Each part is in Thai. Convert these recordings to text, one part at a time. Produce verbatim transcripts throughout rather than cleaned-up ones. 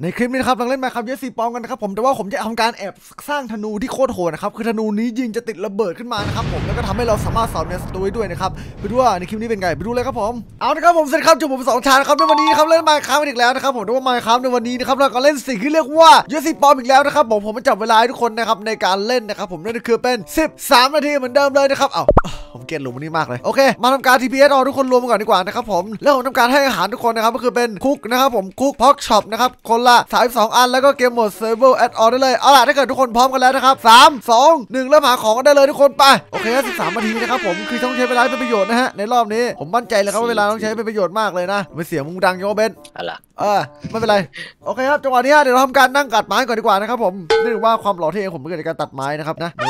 ในคลิปนี้นะครับเราเล่นมาครับเยสซี่ปองกันนะครับผมแต่ว่าผมจะทำการแอบสร้างธนูที่โคตรโหดนะครับคือธนูนี้ยิงจะติดระเบิดขึ้นมานะครับผมแล้วก็ทำให้เราสามารถสอนในสตูด้วยนะครับไปดูว่าในคลิปนี้เป็นไงไปดูเลยครับผมเอาละครับผมเสร็จครับจุดผมสองชานะครับในวันนี้ครับเล่นมาครับอีกแล้วนะครับผมแต่ว่ามาครับในวันนี้นะครับเราก็เล่นสิ่งที่เรียกว่าเยสซี่ปองอีกแล้วนะครับผมผมจับเวลาทุกคนนะครับในการเล่นนะครับผมนั่นคือเป็นสิบสามนาทีเหมือนเดิมเลยนะครับเอาผมเกลียดหลุมนี้มากเลยโอเคมาทำการ ที พี เอส ทุกคนรวมกันก่อนดีกว่านะครับผมแล้วผมทำการให้อาหารทุกคนนะครับก็คือเป็นคุกนะครับผมคุกพ็อกช็อปนะครับคนละสามสิบสองอันแล้วก็เกมโหมด Survival Add-on ได้เลยเอาล่ะถ้าเกิดทุกคนพร้อมกันแล้วนะครับสาม สอง หนึ่งเริ่มหาของกันได้เลยทุกคนไปโอเคสิบสามนาทีนะครับผมคือต้องใช้เวลาเป็นประโยชน์นะฮะในรอบนี้ผมมั่นใจเลยครับว่าเวลาต้องใช้เป็นประโยชน์มากเลยนะไม่เสียงมึงดังโยเบนอะไรเออไม่เป็นไรโอเคครับจังหวะนี้เดี๋ยวเราทำการนั่งตัดไม้ก่อนดีกว่านะครับผมนี่ถือว่าความหล่อเท่ของผมเกิดจากการตัดไม้นะครับนะโ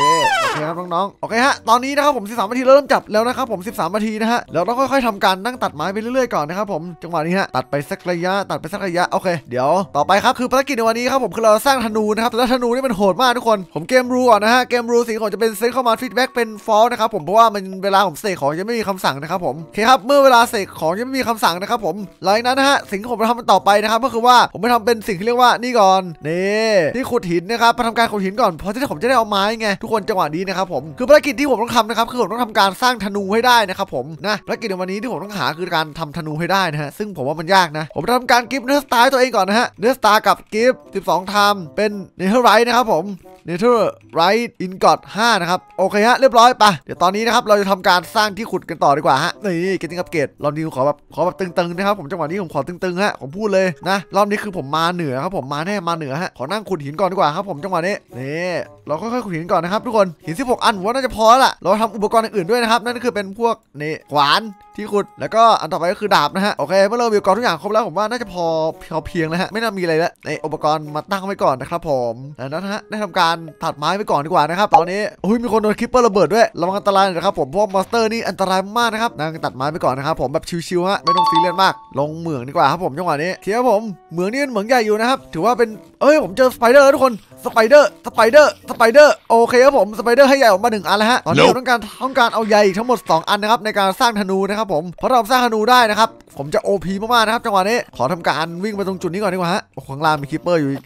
อเคครับน้องๆโอเคฮะตอนนี้นะครับผมสิบสามนาทีเริ่มจับแล้วนะครับผมสิบสามนาทีนะฮะเราต้องค่อยๆทำการนั่งตัดไม้ไปเรื่อยๆก่อนนะครับผมจังหวะนี้ฮะตัดไปสักระยะตัดไปสักระยะโอเคเดี๋ยวต่อไปครับคือภารกิจในวันนี้ครับผมคือเราสร้างธนูนะครับแล้วธนูนี่มันโหดมากทุกคนผมเกมรูก่อนนะฮะเกมรูสิ่งของจะเป็นเซตเข้ามาฟีดแบ็กเป็นฟอลนะครับผมเพราะว่ามันเวลาผมเสกของยังไม่มีคำสั่งนะครับผมโอเคครับเมื่อเวลาเสกของยังไม่มีคำสั่งนะครับผมหลังนั้นนะฮะสิ่งที่ผมทำต่อไปนะครับก็คือว่าผมไปทำเป็นสิ่งที่เรียกว่านี่ก่อนนี่ที่ขุดหินนะครับไปทำการขุดหินก่อนเพราะที่ผมจะได้เอาไม้ไงทุกคนจังหวะนี้นะครับผมคือภารกิจที่ผมต้องทำนะครับคือผมต้องทำการสร้างธนูให้ได้นะครับผมนะภารกิจในวันนี้ที่ผมต้องหาคือการทำธนูให้ได้นะฮะซึ่งผมว่ามันยากนะผมทำการกิฟต์เนื้อสตาร์ตัวเองก่อนนะฮะเนื้อสตาร์กับกิฟต์สิบสองทำเป็นเนเธอร์ไรท์นะครับผมเนเธอร์ไรท์อินกอดห้านะครับโอเคฮะเรียบร้อยไปเดี๋ยวตอนนี้นะครับเราจะทำการสร้างที่ขุดกันต่อดีกว่าฮะนี่เกตติ้งอัปเกรดรอบนี้ขอแบบขอแบบตึงๆนะครับผมจังหวะนี้ผมขอตึงๆฮะผมพูดเลยนะรอบนี้คือผมมาเหนือครับผมมาแน่มาเหนือฮะขอนั่งขุดหินก่อนดีกว่าครับผมจังหวะนี้นี่เราค่อยๆขุดหินก่อนนะครับทุกคนหินสิบหกอันว่าน่าจะพอแล้วล่ะเราทำอุปกรณ์อื่นๆด้วยนะครับนั่นก็คือเป็นพวกนี่ขวานที่ขุดแล้วก็อันต่อไปก็คือดาบนะฮะโอเคเมื่อเรามีอุปกรณ์ทุกอย่างครบแล้วผมว่าน่าจะพอเพียงแล้วฮะไม่น่ามีอะไรแล้วในอุปกรณ์มาตั้งไว้ก่อนนะครับผมแล้วนะฮะได้ทำการตัดไม้ไปก่อนดีกว่านะครับตอนนี้อุ้ยมีคนโดนคลิปเปอร์ระเบิดด้วยระวังอันตรายนะครับผมเพราะมอนสเตอร์นี่อันตรายมากนะครับนั่งตัดไม้ไปก่อนนะครับผมแบบชิวๆฮะไม่ต้องซีเรียสมากลงเหมืองดีกว่าครับผมจังหวะนี้เที่ยวผมเหมืองนี่เป็นเหมืองใหญ่อยู่นะครับถือว่าเป็นเอ้ยผมเจอสไปเดอร์ทุกคนสไปเดอร์สไปเดอร์สไปเดอร์โอเคครับผมสไปเดอร์ให้ใหญ่ออกมาหนึ่งอันแล้วฮะตอนนี้เราต้องการต้องการเอาใหญ่ทั้งหมดสองอันนะครับในการสร้างธนูนะครับผมเพราะเราสร้างธนูได้นะครับผมจะ โอ พี มากๆนะครับจังหวะนี้ขอทำการวิ่งไปตรงจุดนี้ก่อนดีกว่าฮะข้างล่างมีคลิปเปอร์อยู่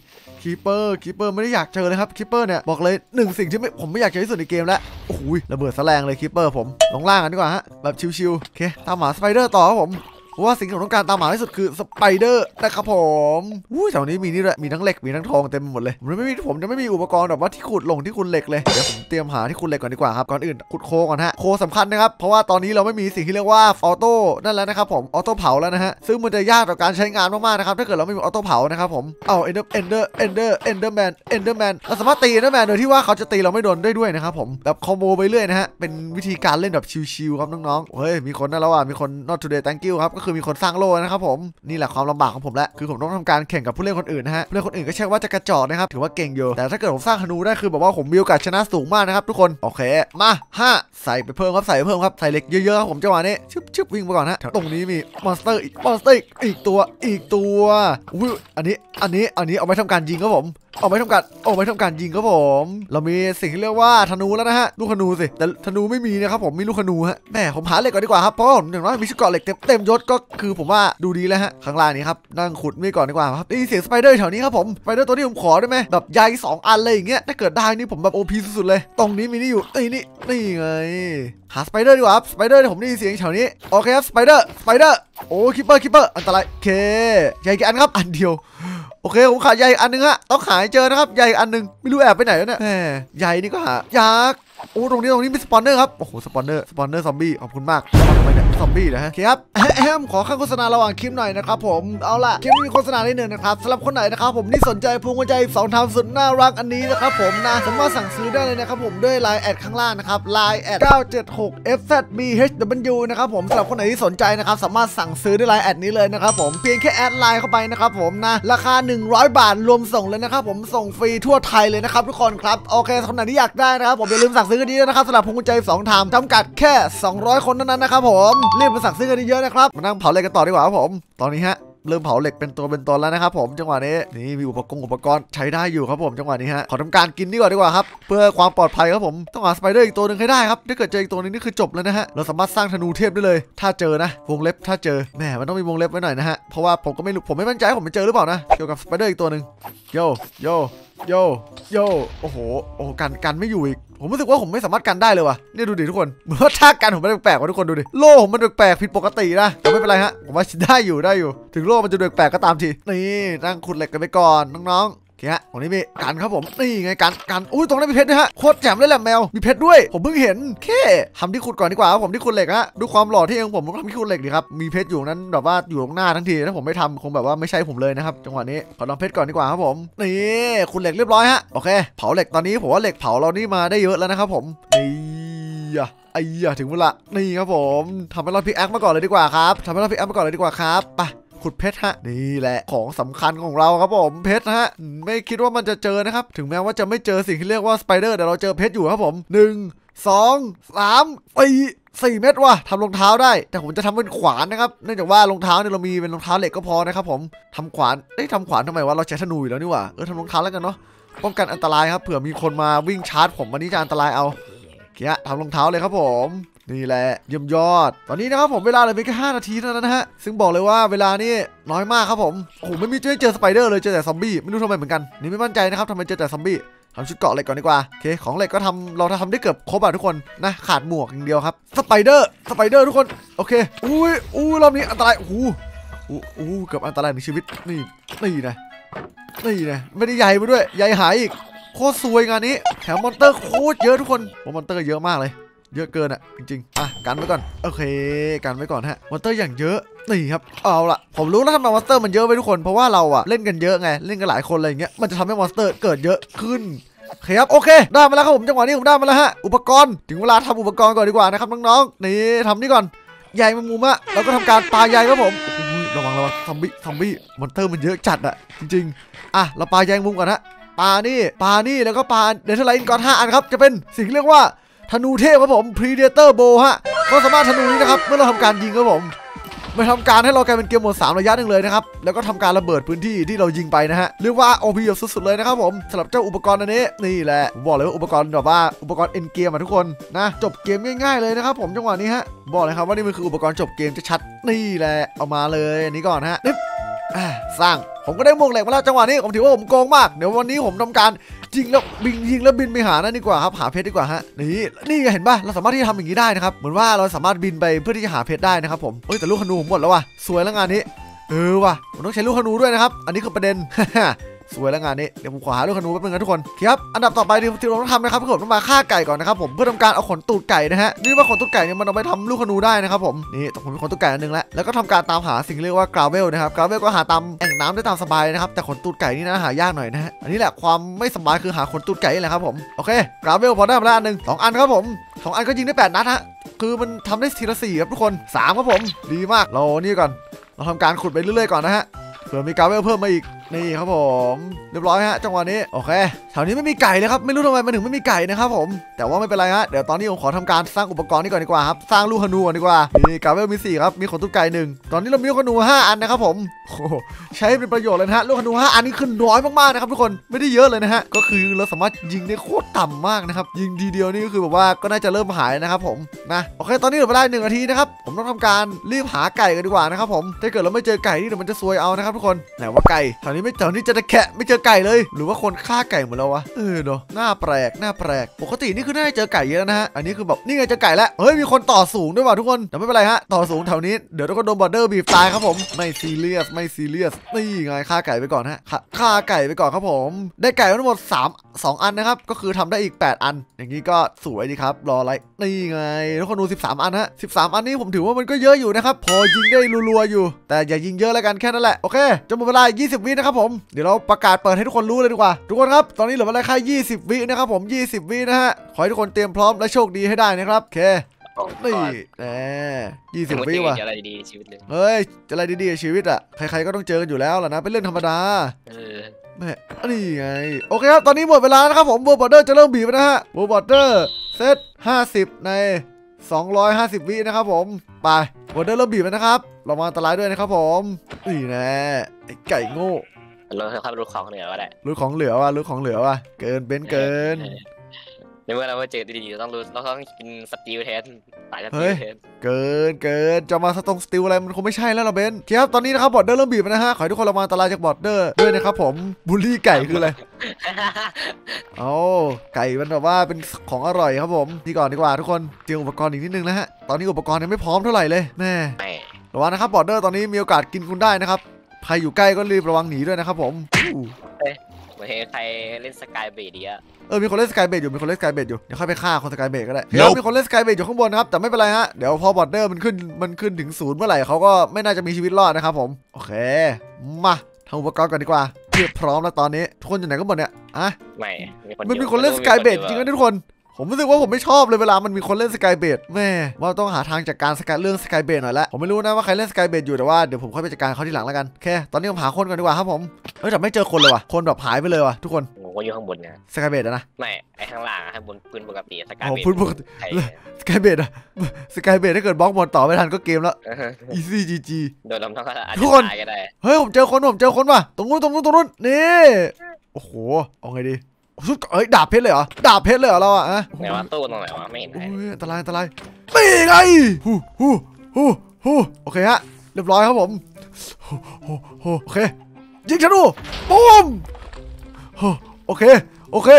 คีเปอร์คีเปอร์ไม่ได้อยากเจอเลยครับคีเปอร์เนี่ยบอกเลยหนึ่งสิ่งที่ผมไม่อยากเจอที่สุดในเกมแล้วโอ้โหระเบิดแสลงเลยคีเปอร์ผมลงล่างกันดีกว่าฮะแบบชิวๆโอเคตามหาสไปเดอร์ต่อครับผมเพราะว่าสิ่งที่ผมต้องการตามหาที่สุดคือสไปเดอร์นะครับผมอู้ยแถวนี้มีนี่เลยมีทั้งเหล็กมีทั้งทองเต็มหมดเลยผมไม่มีผมจะไม่มีอุปกรณ์แบบว่าที่ขุดลงที่ขุดเหล็กเลยเดี๋ยวผมเตรียมหาที่ขุดเหล็กก่อนดีกว่าครับก่อนอื่นขุดโคก่อนฮะโคสำคัญนะครับเพราะว่าตอนนี้เราไม่มีสิ่งที่เรียกว่าออโต้นั่นแล้วนะครับผมออโต้เผาแล้วนะฮะซึ่งมันจะยากต่อการใช้งานมากๆนะครับถ้าเกิดเราไม่มีออโต้เผานะครับผมเอาเอนเดอร์เอนเดอร์เอนเดอร์เอนเดอร์แมนเอนเดอร์แมนเราสามารถตีเอนเดอร์แมนโดยที่ว่าเขาจะตีเราไม่โดนได้ด้วยนะครับผมแบบคอมโบไปเรื่อยนะฮะเป็นวิธีการเล่นแบบชิวๆครับน้องๆเฮ้ยมีคนนั่นแล้วอ่ะมีคน not today thank you ครับคือมีคนสร้างโลนะครับผมนี่แหละความลำบากของผมและคือผมต้องทำการแข่งกับผู้เล่นคนอื่นนะฮะผู้เล่นคนอื่นก็ใช่ว่าจะกระจอกนะครับถือว่าเก่งอยู่แต่ถ้าเกิดผมสร้างธนูได้คือแบบว่าผมมีโอกาสชนะสูงมากนะครับทุกคนโอเคมาห้าใส่ไปเพิ่มครับใส่เพิ่มครับใส่เหล็กเยอะๆครับผมจังหวะนี้ชึบชึบวิ่งไปก่อนฮะตรงนี้มีมอนสเตอร์อีกมอนสเตอร์อีกตัวอีกตัวอุ้ยอันนี้อันนี้อันนี้เอาไว้ทำการยิงครับผมเอาไว้ทำการเอาไว้ทำการยิงครับผมเรามีสิ่งที่เรียกว่าธนูแล้วนะฮะลูกธนูสิแต่ธนูไม่มีนะครับผมมีลูกธนูฮะแม่ผมหาเหล็กก่อนดีกว่าครับเพราะผมอย่างน้อยมีชุดเกราะเหล็กเต็มเต็มยศก็คือผมว่าดูดีแล้วฮะข้างล่างนี้ครับนั่งขุดไม่ก่อนดีกว่าครับนี่เสียงสไปเดอร์แถวนี้ครับผมสไปเดอร์ตัวนี้ผมขอได้ไหมแบบใหญ่สองอันเลยอย่างเงี้ยถ้าเกิดได้นี่ผมแบบโอพีสุดๆเลยตรงนี้มีนี่อยู่นี่นี่นี่ไงหาสไปเดอร์ดีกว่าครับสไปเดอร์ผมได้ยินเสียงแถวนี้โอเคครับสไปเดอร์สไปเดอร์โอ้คิปเปอร์คิปเปอร์อันตรายเคใหญ่กี่อันครับอันเดียวโอเคผมขายใหญ่อันนึงฮะต้องขายเจอนะครับใหญ่อันนึงไม่รู้แอบไปไหนแล้วเนี่ยใหญ่นี่ก็หายากโอ้ตรงนี้ตรงนี้มีสปอนเนอร์ครับโอ้โหสปอนเนอร์สปอนเนอร์ซอมบี้ขอบคุณมากทำไมเนี่ยซอมบี้เหรอฮะครับแอมขอข้างโฆษณาระหว่างคลิปหน่อยนะครับผมเอาล่ะคลิปมีโฆษณาได้หนึ่งนะครับสำหรับคนไหนนะครับผมที่สนใจพวงกุญแจสองทำสุดน่ารักอันนี้นะครับผมนะสามารถสั่งซื้อได้เลยนะครับผมด้วยไลน์แอดข้างล่างนะครับไลน์แอดเก้า เจ็ด หก เอฟ แซด บี เอช ดับเบิลยูนะครับผมสำหรับคนไหนที่สนใจนะครับสามารถสั่งซื้อด้วยไลน์แอดนี้เลยนะครับผมเพียงแค่แอดไลน์เข้าไปนะครับผมนะราคาหนึ่งร้อยบาทรวมส่งเลยนะครับผมส่งฟรีทั่วไทยเลยนะครับทุกคนครับโอเคคนไหนที่อยากได้นะครับผมอย่าลืมสั่งซื้อกันดีนะครับสำหรับพวงกุญแจสองทำจำกัดแค่สองร้อยคนเท่านั้นนะครับผมรีบมาสั่งซื้อกันเยอะนะครับมานั่งเผาอะไรกันต่อดีกว่าครับผมตอนนี้ฮะ เริ่มเผาเหล็กเป็นตัวเป็นตนแล้วนะครับผมจังหวะนี้นี่มีอุปกรณ์อุปกรณ์ใช้ได้อยู่ครับผมจังหวะนี้ฮะขอทำการกินนี่ก่อนดีกว่าครับเพื่อความปลอดภัยครับผมต้องหาสไปเดอร์อีกตัวหนึ่งให้ได้ครับถ้าเกิดเจออีกตัวนึงนี่คือจบแล้วนะฮะเราสามารถสร้างธนูเทพได้เลยถ้าเจอนะวงเล็บถ้าเจอแหมมันต้องมีวงเล็บไว้หน่อยนะฮะเพราะว่าผมก็ไม่รู้ผมไม่มั่นใจผมไปเจอหรือเปล่านะเกี่ยวกับสไปเดอร์อีกตัวหนึ่งโยโยโยโยโอ้โหโอ้กันกันไม่อยู่อีกผมรู้สึกว่าผมไม่สามารถกันได้เลยว่ะนี่ดูดิทุกคนเหมือนว่าท่ากันผมมันแปลกๆว่ะทุกคนดูดิโล่ผมมันแปลกๆผิดปกตินะแต่ไม่เป็นไรฮะผมว่าได้อยู่ได้อยู่ถึงโล่มันจะแปลกๆก็ตามทีนี่นั่งขุดเหล็กกันไปก่อนน้องๆโอเคฮะตรงนี้มีกันครับผมนี่ไงกันกันอุ้ยตรงนั้นมีเพชรด้วยฮะโคตรแจ่มเลยแหละแมวมีเพชรด้วยผมเพิ่งเห็นแค่ทำที่ขุดก่อนดีกว่าผมที่ขุดเหล็กฮะดูความหล่อที่เองผมผมทำที่ขุดเหล็กดีครับมีเพชรอยู่นั้นแบบว่าอยู่ตรงหน้าทั้งทีถ้าผมไม่ทำคงแบบว่าไม่ใช่ผมเลยนะครับจังหวะนี้ขอลองเพชรก่อนดีกว่าครับผมนี่ขุดเหล็กเรียบร้อยฮะโอเคเผาเหล็กตอนนี้ผมว่าเหล็กเผาเรานี่มาได้เยอะแล้วนะครับผมไอ้ยะถึงเวลานี่ครับผมทำให้เราพิกแอคมาก่อนเลยดีกว่าครับทำให้เราพิกแอคมาก่อนเลยดีกว่าครับไปขุดเพชรฮะนี่แหละของสำคัญของเราครับผมเพชรฮะไม่คิดว่ามันจะเจอนะครับถึงแม้ว่าจะไม่เจอสิ่งที่เรียกว่าสไปเดอร์แต่เราเจอเพชรอยู่ครับผมหนึ่งสองสามสี่สี่เม็ดว่ะทำรองเท้าได้แต่ผมจะทำเป็นขวานนะครับเนื่องจากว่ารองเท้าเนี่ยเรามีเป็นรองเท้าเหล็กก็พอนะครับผมทำขวานเอ้ยทำขวานทำไมวะเราใช้ธนูอยู่แล้วนี่ว่ะเออทำรองเท้าแล้วกันเนาะป้องกันอันตรายครับเผื่อมีคนมาวิ่งชาร์จผมวันนี้จะอันตรายเอาเกียร์ทำรองเท้าเลยครับผมนี่แหละเยี่ยมยอดตอนนี้นะครับผมเวลาเลยเป็นแค่ห้านาทีเท่านั้นนะฮะซึ่งบอกเลยว่าเวลานี่น้อยมากครับผมโอ้โหไม่มีเจอสไปเดอร์เลยเจอแต่ซอมบี้ไม่รู้ทำไมเหมือนกันนี่ไม่มั่นใจนะครับทำไมเจอแต่ซอมบี้ทำชุดเกาะเหล็กก่อนดีกว่าโอเคของเหล็กก็ทำเราทำได้เกือบครบอ่ะทุกคนนะขาดหมวกอย่างเดียวครับสไปเดอร์สไปเดอร์ทุกคนโอเคอุ้ยอู้รอบนี้อันตรายโอ้โหโอ้โหเกือบอันตรายในชีวิตนี่นี่นะนี่นะไม่ได้ใหญ่ไปด้วยใหญ่หายอีกโคตรสวยงานนี้แถมมอนเตอร์โคตรเยอะทุกคนมอนเตอร์เยอะมากเลยเยอะเกินอ่ะจริงๆอ่ะกันไว้ก่อนโอเคกันไว้ก่อนฮะมอนเตอร์อย่างเยอะนี่ครับเอาล่ะผมรู้แล้วทำไมมอนสเตอร์มันเยอะไปทุกคนเพราะว่าเราอ่ะเล่นกันเยอะไงเล่นกันหลายคนอะไรอย่างเงี้ยมันจะทำให้มอนสเตอร์เกิดเยอะขึ้นครับโอเคได้มาแล้วครับผมจังหวะนี้ผมได้มาแล้วฮะอุปกรณ์ถึงเวลาทำอุปกรณ์ก่อนดีกว่านะครับน้องๆนี่ทำนี่ก่อนใหญ่มันมุมอะแล้วก็ทำการปลาใหญ่ครับผมระวังระวังซอมบี้ซอมบี้มอนเตอร์มันเยอะจัดอ่ะจริงๆอ่ะเราปลาใหญ่มุมก่อนฮะปลานี่ปลานี่แล้วก็ปลาเดนเทอร์ไลน์ก่อนห้าอันครับจะเป็นสิ่งเรียกว่าธนูเทพครับผม Predator Bow ฮะก็สามารถธนูนี้นะครับเมื่อเราทำการยิงครับผมมาทำการให้เรากลายเป็นเกมโหมดสามระยะหนึ่งเลยนะครับแล้วก็ทำการระเบิดพื้นที่ที่เรายิงไปนะฮะเรียกว่า โอ พี สุดๆเลยนะครับผมสำหรับเจ้าอุปกรณ์อันนี้นี่แหละบอกเลยว่าอุปกรณ์แบบว่าอุปกรณ์เอ็นเกมอะทุกคนนะจบเกมง่ายๆเลยนะครับผมจังหวะนี้ฮะบอกเลยครับว่านี่มันคืออุปกรณ์จบเกมจะชัดนี่แหละเอามาเลยอันนี้ก่อนฮะสร้างผมก็ได้มวกเหล็กมาแล้วจังหวะนี้ผมถือว่าผมโกงมากเดี๋ยววันนี้ผมทำการยิงแล้วบินยิงแล้วบินไปหานั่นดีกว่าครับหาเพชรดีกว่าฮะนี่นี่เห็นป่ะเราสามารถที่จะทำอย่างนี้ได้นะครับเหมือนว่าเราสามารถบินไปเพื่อที่จะหาเพชรได้นะครับผมเอ้ยแต่ลูกขนูผมหมดแล้วว่ะสวยแล้วงานนี้เออว่ะผมต้องใช้ลูกขนูด้วยนะครับอันนี้คือประเด็น สวยแล้วงานนี้เดี๋ยวผมขอหาลูกขนูแป๊บนึงนะทุกคนครับอันดับต่อไปที่เราต้องทำนะครับคือผมต้องมาฆ่าไก่ก่อนนะครับผมเพื่อทำการเอาขนตูดไก่นะฮะนี่ว่าขนตูดไก่เนี่ยมันเอาไปทำลูกขนูได้นะครับผมนี่ผมมีขนตูดไก่อันนึงแล้วแล้วก็ทำการตามหาสิ่งเรียกว่ากราเวลนะครับกราเวลก็หาตามแอ่งน้ำได้ตามสบายนะครับแต่ขนตูดไก่นี่นะหายากหน่อยนะฮะอันนี้แหละความไม่สบายคือหาขนตูดไก่แหละครับผมโอเคกราเวลพอได้มาแล้วอันนึงสองอันครับผมสองอันก็ยิงได้แปดนัดฮะคือมันทำได้ทีละสี่ครับทุกคนสามครับผมดีมากเรานี่ก่อนเราทำการขุดไปเรื่อยๆก่อนนะฮะเผื่อมีกราเวลเพิ่มมาอีกนี่ครับผมเรียบร้อยฮะจังหวะนี้โอเคแถวนี้ไม่มีไก่เลยครับไม่รู้ทำไมมันถึงไม่มีไก่นะครับผมแต่ว่าไม่เป็นไรฮะเดี๋ยวตอนนี้ผมขอทำการสร้างอุปกรณ์นี้ก่อนดีกว่าครับสร้างลูกขนูก่อนดีกว่านี่กราเวลมีสี่ครับมีขนตุ๊กไก่หนึ่งตอนนี้เรามีลูกขนูห้าอันนะครับผมโอ้ใช้เป็นประโยชน์เลยนะฮะลูกขนูห้าอันนี้ขึ้นน้อยมากๆนะครับทุกคนไม่ได้เยอะเลยนะฮะก็คือเราสามารถยิงได้โคตรต่ำมากนะครับยิงทีเดียวนี่ก็คือแบบว่าก็น่าจะเริ่มหายนะครับผมนะโอเคตอนนี้เหลือเวลาหนึ่งนาทีนะครับผมต้องทำการรีบหาไก่กันดีกว่านะครับผมถ้าเกิดเราไม่เจอไก่นี่เดี๋ยวมันจะซวยเอานะครับทุกคนไหนว่าไก่แถวนี้ไม่แถวนี้จะตะแคะไม่เจอไก่เลยหรือว่าคนฆ่าไก่เหมือนเราวะเออเนาะหน้าแปลกหน้าแปลกปกตินี่คือน่าจะเจอไก่เยอะนะฮะอันนี้คือแบบนี่ไงเจอไก่แล้วเฮ้ยมีคนต่อสูงด้วยว่ะทุกคนแต่ไม่เป็นไรฮะต่อสูงแถวนี้เดี๋ยวเราก็โดนบอร์เดอร์บีบตายครับผมไม่ซีเรียสไม่ซีเรียสนี่ไงฆ่าไก่ไปก่อนฮะฆ่าไก่ไปก่อนครับผมได้ไก่ทั้งหมดสาม สองอันนะครับก็คือทำได้อีกแปดอันอย่างนี้ก็สวยดีครับรออะไรนี่ไงทุกคนดูสิบสามอันฮะสิบสามอันนี้ผมถือว่ามันก็เยอะอยู่นะครับพอยิงได้รัวๆอยู่แต่อย่ายิงเยอะแล้วกันแค่นั้นแหละโอเคจนหมดเวลายี่สิบวินะครับผมเดี๋ยวเราประกาศเปิดให้ทุกคนรู้เลยดีกว่าทุกคนครับตอนนี้เหลือเวลาแค่ยี่สิบวินะครับผมยี่สิบวินะฮะขอให้ทุกคนเตรียมพร้อมและโชคดีให้ได้นะครับโอเคนี่แหมยี่สิบวิว่ะเฮ้ยจะอะไรดีๆชีวิตอ่ะใครๆก็ต้องเจอกันอยู่แล้วล่ะนะเป็นเรื่องธรรมดาแม่นี่ไงโอเคครับตอนนี้หมดเวลานะครับผมบอร์เดอร์จะเริ่มบีบนะฮะบอร์เดอร์เซตห้าสิบในสองร้อยห้าสิบวินะครับผมไป วอเดอร์เริ่มบีบแล้วนะครับเรามาอันตรายด้วยนะครับผมนี่แน่ไอ้ไก่โง่รู้ครับรู้ของเหลือว่ะแหละรู้ของเหลือว่ะรู้ของเหลือว่ะเกินเบ้นเกินในเมื่อเราไปเจอดีๆต้องรู้เราต้องกินสติลแทนสายสติลแทนเกินเกินจะมาสตองสติลอะไรมันคงไม่ใช่แล้วเราเบนเจี๊ยบตอนนี้นะครับบอร์เดอร์เริ่มบีบนะฮะขอให้ทุกคนระวังอันตรายจากบอร์เดอร์ด้วยนะครับผมบูลลี่ไก่คืออะไรโอ้ไก่มันแบบว่าเป็นของอร่อยครับผมดีก่อนดีกว่าทุกคนเตรียมอุปกรณ์อีกนิดนึงนะฮะตอนนี้อุปกรณ์ยังไม่พร้อมเท่าไหร่เลยแม่ระวังนะครับบอร์เดอร์ตอนนี้มีโอกาสกินคุณได้นะครับใครอยู่ใกล้ก็รีบระวังหนีด้วยนะครับผมเหมือนใครเล่นสกายเบดดีอะเออมีคนเล่นสกายเบดอยู่มีคนเล่นสกายเบดอยู่เดี๋ยวค่อยไปฆ่าคนสกายเบดก็ได้แล้วมีคนเล่นสกายเบดอยู่ข้างบนนะครับแต่ไม่เป็นไรฮะเดี๋ยวพอบอร์เดอร์มันขึ้นมันขึ้นถึงศูนย์เมื่อไหร่เขาก็ไม่น่าจะมีชีวิตรอดนะครับผมโอเคมาทำอุปกรณ์กันดีกว่าเตรียมพร้อมแล้วตอนนี้ทุกคนอยู่ไหนก็หมดเนี่ยอะไม่มันมีคนเล่นสกายเบดจริงนะทุกคนผมรู้สึกว่าผมไม่ชอบเลยเวลามันมีคนเล่นสกายเบดแม่ว่าต้องหาทางจัดการสกายเรื่องสกายเบดหน่อยละผมไม่รู้นะว่าใครเล่นสกายเบดอยู่แต่ว่าเดี๋ยวผมค่อยไปจัดการเขาทีหลังแล้วกันแค่ตอนนี้ผมหาคนก่อนดีกว่าครับผมเฮ้ยแต่ไม่เจอคนเลยว่ะคนแบบหายไปเลยว่ะทุกคนผมก็อยู่ข้างบนนะสกายเบดนะไม่ไอข้างล่างข้างบนพื้นปกติสกายเบดพื้นปกติสกายเบดอะสกายเบดถ้าเกิดบล็อกบอลต่อไม่ทันก็เกมแล้วอีซี่จีจีโดนลำท้องก็อาจจะตายก็ได้เฮ้ยผมเจอคนผมเจอคนว่ะตรงนู้นตรงนู้นตรงนู้นนี่โอ้โหเอาไงดีเอ้ยดาบเพชรเลยเหรอดาบเพชรเลยเหรอเราอะฮะไหนวะตู้ตรงไหนวะไม่เห็นใครอันตรายอันตรายตีไงฮู้ฮู้ฮู้ฮู้โอเคฮะเรียบร้อยครับผมโอเคยิงฉันดูปุ้มโอเคโอเค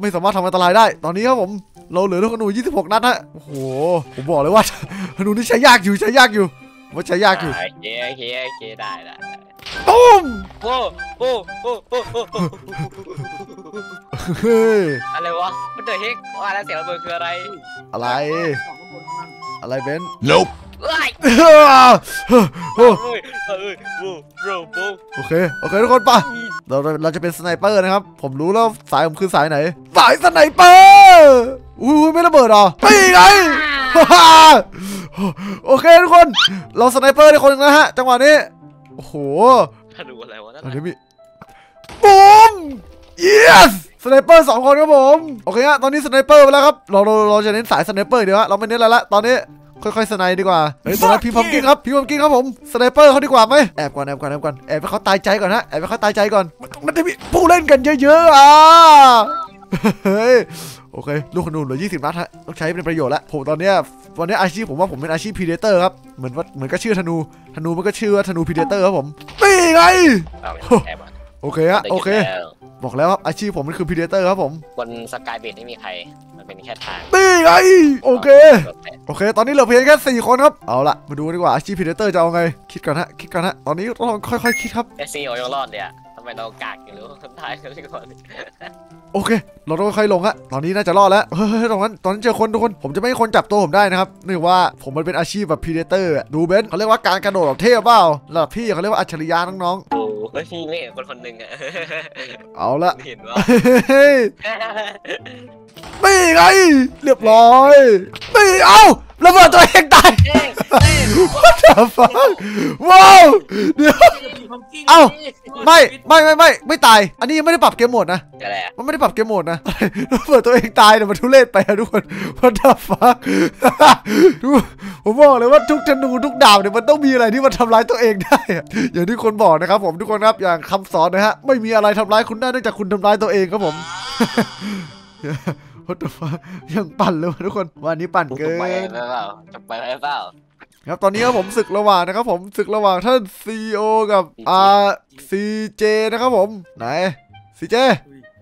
ไม่สามารถทำอันตรายได้ตอนนี้ครับผมเราเหลือลูกธนูยี่สิบหกนัดฮะโอ้โหผมบอกเลยว่าธนูนี่ใช้ยากอยู่ใช้ยากอยู่ว่าใช้ยากอยู่โอเคโอเคโอเคได้ได้ปุ้มโอ้โอ้โอ้โอ้อะไรวะมันเดือดเฮกว่าแล้วเสียงระเบิดคืออะไรอะไรอะไรเบนลุกโอเคโอเคทุกคนป่ะเราเราจะเป็นสไนเปอร์นะครับผมรู้แล้วสายผมคือสายไหนสายสไนเปอร์อุ้ยไม่ระเบิดหรอไม่ไงโอเคทุกคนเราสไนเปอร์ในคนนึงนะฮะจังหวะนี้โอ้โหถ้าดูอะไรวะนั่นอะไรมีบุ้ม yes สไนเปอร์สองคนครับผมโอเคฮะตอนนี้สไนเปอร์ไปแล้วครับเราเราจะเน้นสายสไนเปอร์เดี๋ยวฮะเราไม่เน้นอะไรละตอนนี้ค่อยๆสไนดีกว่าเฮ้ยตอนนี้พี่พัมกิ้งครับพี่พัมกิ้งครับผมสไนเปอร์เขาดีกว่าไหมแอบก่อนแอบก่อนแอบก่อนแอบไปเขาตายใจก่อนฮะแอบไปเขาตายใจก่อนมันจะมีผู้เล่นกันเยอะๆอ่ะเฮ้ยโอเคลูกขนุนเหลือยี่สิบนัดฮะต้องใช้เป็นประโยชน์ละผมตอนเนี้ยวันนี้อาชีพผมว่าผมเป็นอาชีพพีเดเตอร์ครับเหมือนว่าเหมือนก็ชื่อธนูธนูมันก็ชื่อว่าธนูพีเดเตอร์ครับผมตีไงโอเคฮะโอเคบอกแล้วครับอาชีพผมมันคือพีเดเตอร์ครับผมบนสกายเบดไม่มีใครมันเป็นแค่ทางตีไงโอเคโอเคตอนนี้เหลือเพียงแค่สี่คนครับเอาละมาดูดีกว่าอาชีพพีเดเตอร์จะเอาไงคิดก่อนฮะคิดก่อนฮะตอนนี้ต้องค่อยๆคิดครับเอซีโอยังรอดเลยอะทำไมเรากากอยู่หรือว่าคนไทยเขาไม่ก่อนโอเคเราต้องค่อยๆลงฮะตอนนี้น่าจะรอดแล้วเฮ้ยตอนนั้นตอนนี้เจอคนทุกคนผมจะไม่ให้คนจับตัวผมได้นะครับนึกว่าผมมันเป็นอาชีพแบบพีเดเตอร์ดูเบนเขาเรียกว่าการกระโดดแบบเท่เบ้าแล้วพี่เขาเรียกว่าอัจฉริยะน้องๆโอ้ยพี่ไม่เห็นคนคนหนึ่งอะเอาละเห็นว่าไม่ไงเรียบร้อยไม่เอาระเบิดตัวเองตาย What the fuck ว้าวเดี๋ยวเอ้าไม่ไม่ไม่ไม่ไม่ตายอันนี้ยังไม่ได้ปรับเกมโหมดนะมันไม่ได้ปรับเกมโหมดนะระเบิดตัวเองตายเนี่ยมันทุเรศไปนะทุกคน What the fuck ผมบอกเลยว่าทุกธนูทุกดาวเนี่ยมันต้องมีอะไรที่มันทำร้ายตัวเองได้อย่างที่คนบอกนะครับผมทุกคนครับอย่างคำสอนนะฮะไม่มีอะไรทำร้ายคุณได้นอกจากคุณทำร้ายตัวเองครับผมยังปั่นเลยทุกคนวันนี้ปั่นเกินจะไปไหนเปล่าจะไปไหนเปล่าครับตอนนี้ครับผมศึกระหว่างนะครับผมศึกระหว่างท่าน ซี อี โอ กับอ่า ซี เจ นะครับผมไหน ซี เจ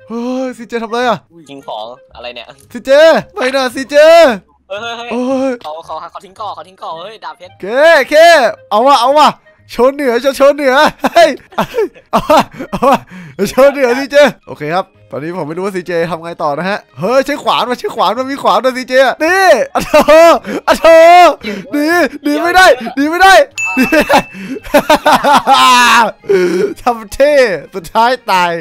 เฮ้ย ซี เจ ทำอะไรอ่ะกินของอะไรเนี่ย ซี เจ ไปหน่อย ซี เจ เฮ้ยเขาเขาเขาทิ้งก่อเขาทิ้งก่อเฮ้ยดาบเพชรเก๋เก๋เอาวะเอาวะชนเหนือชนเหนือเฮ้ยเอาวะเอาวะชนเหนือ ซี เจ โอเคครับตอนนี้ผมไม่รู้ว่าซีเจทำไงต่อนะฮะเฮ้ยใช้ขวานมาใช้ขวานมันมีขวานนะซีเจนี่อะเธออะเธอดีดีไม่ได้ดีไม่ได้ทำเท่สุดท้ายตาย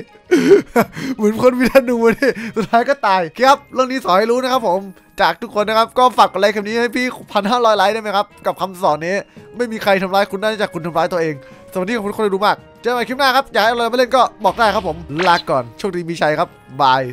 เหมือนคนมีธนูนี่สุดท้ายก็ตายครับเรื่องนี้สอนให้รู้นะครับผมจากทุกคนนะครับก็ฝากกดไลค์คลิปนี้ให้พี่ หนึ่งพันห้าร้อย ไลค์ได้ไหมครับกับคำสอนนี้ไม่มีใครทำร้ายคุณได้จากคุณทำร้ายตัวเองสวัสดีขอบคุณคนดูมากเจอกันใหม่คลิปหน้าครับอยากให้เราไปเล่นก็บอกได้ครับผมลาก่อนโชคดีมีชัยครับบาย